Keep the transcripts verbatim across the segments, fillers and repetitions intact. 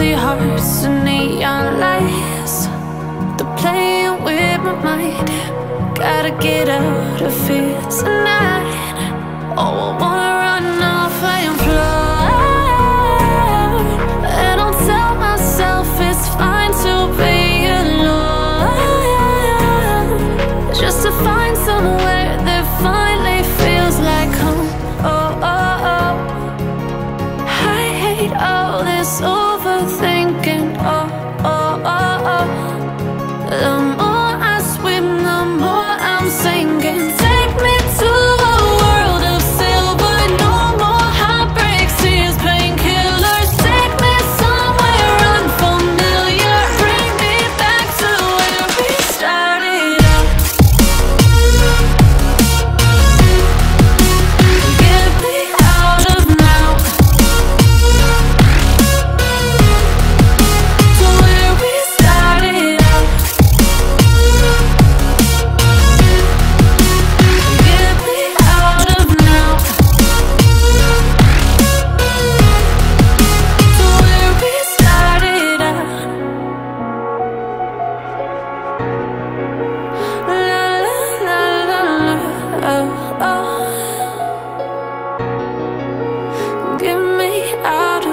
empty hearts and neon lights, they're playing with my mind. Gotta get out of here tonight. Oh, I wanna run off and fly, and I'll tell myself it's fine to be alone, just to find somewhere that finally feels like home. Oh, oh, oh, I hate all this overthinking. Oh, oh, oh, oh, the more I swim, the more I'm sinking. Take me to a world of silver, no more heartbreaks, tears, painkillers. Take me somewhere unfamiliar, bring me back to where we started out. Get me out of now, to where we started out. Get me out of now, to where we started out. La la la la la, oh, oh. Get me out of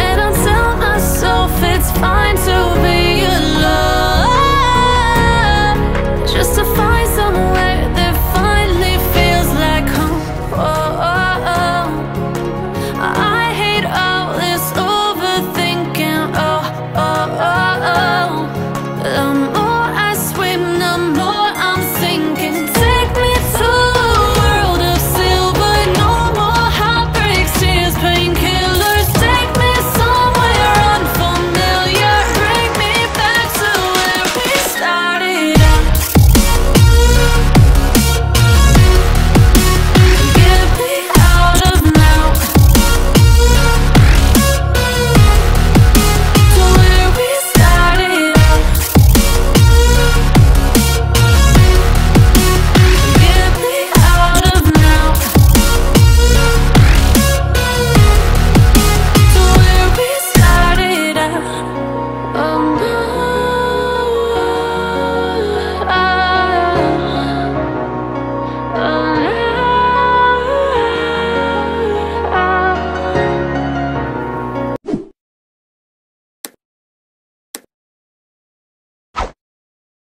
and I'll tell myself it's fine to be alone, just to find somewhere that finally feels like home. Oh, oh, oh, I hate all this overthinking. Oh, oh, oh, oh, the more I swim, the more I'm sinking. Take me to a world of silver, no more heartbreaks, tears, painkillers. Take me somewhere unfamiliar, bring me back to where we started out. Get me out of now, to where we started out. Get me out of now, to where we started out. Oh,